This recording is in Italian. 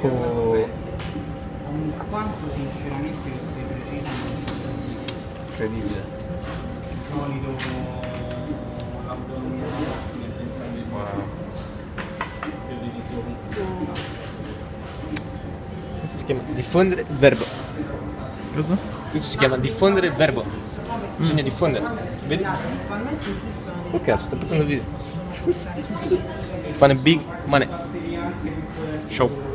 Ho quanto sinceramente è preciso, incredibile, solido, l'autonomia nel dettaglio di qua io utilizzo questo si chiama diffondere il verbo. Cosa? Questo si chiama diffondere il verbo. Bisogna diffondere, vedi? Ok, sto portando il video. Fanno big money show.